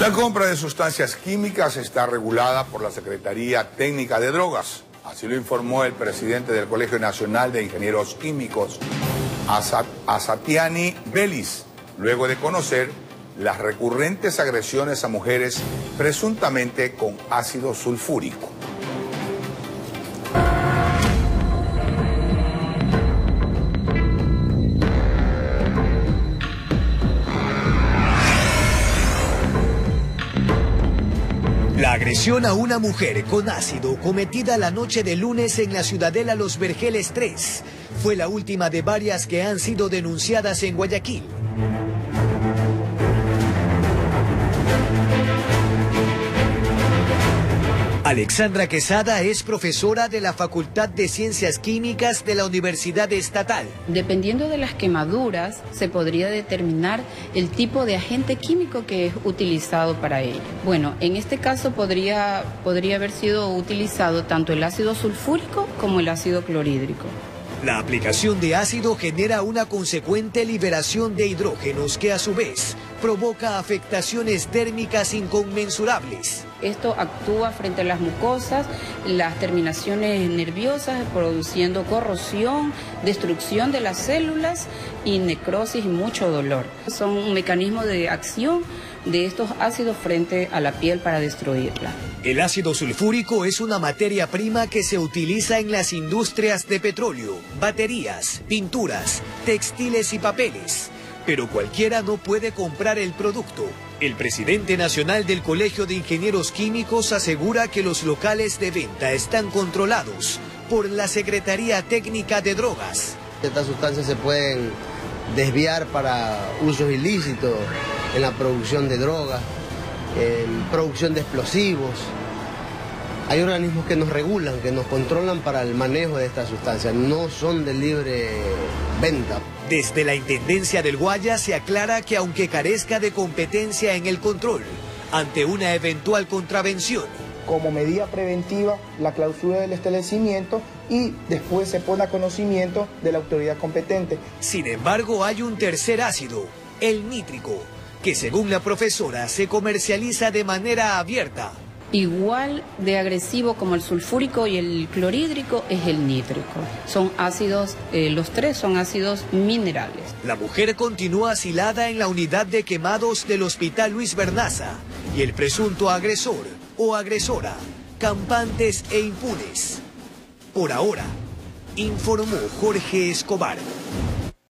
La compra de sustancias químicas está regulada por la Secretaría Técnica de Drogas. Así lo informó el presidente del Colegio Nacional de Ingenieros Químicos, Asatiani Vélez, luego de conocer las recurrentes agresiones a mujeres presuntamente con ácido sulfúrico. La agresión a una mujer con ácido cometida la noche de lunes en la Ciudadela Los Vergeles 3 fue la última de varias que han sido denunciadas en Guayaquil. Alexandra Quesada es profesora de la Facultad de Ciencias Químicas de la Universidad Estatal. Dependiendo de las quemaduras, se podría determinar el tipo de agente químico que es utilizado para ello. Bueno, en este caso podría haber sido utilizado tanto el ácido sulfúrico como el ácido clorhídrico. La aplicación de ácido genera una consecuente liberación de hidrógenos que a su vez provoca afectaciones térmicas inconmensurables. Esto actúa frente a las mucosas, las terminaciones nerviosas, produciendo corrosión, destrucción de las células y necrosis y mucho dolor. Son un mecanismo de acción de estos ácidos frente a la piel para destruirla. El ácido sulfúrico es una materia prima que se utiliza en las industrias de petróleo, baterías, pinturas, textiles y papeles. Pero cualquiera no puede comprar el producto. El presidente nacional del Colegio de Ingenieros Químicos asegura que los locales de venta están controlados por la Secretaría Técnica de Drogas. Estas sustancias se pueden desviar para usos ilícitos en la producción de drogas, en producción de explosivos. Hay organismos que nos regulan, que nos controlan para el manejo de estas sustancias. No son de libre venta. Desde la Intendencia del Guayas se aclara que aunque carezca de competencia en el control, ante una eventual contravención. Como medida preventiva, la clausura del establecimiento y después se pone a conocimiento de la autoridad competente. Sin embargo, hay un tercer ácido, el nítrico, que según la profesora se comercializa de manera abierta. Igual de agresivo como el sulfúrico y el clorhídrico es el nítrico. Son ácidos, los tres son ácidos minerales. La mujer continúa asilada en la unidad de quemados del Hospital Luis Vernaza y el presunto agresor o agresora, campantes e impunes. Por ahora, informó Jorge Escobar.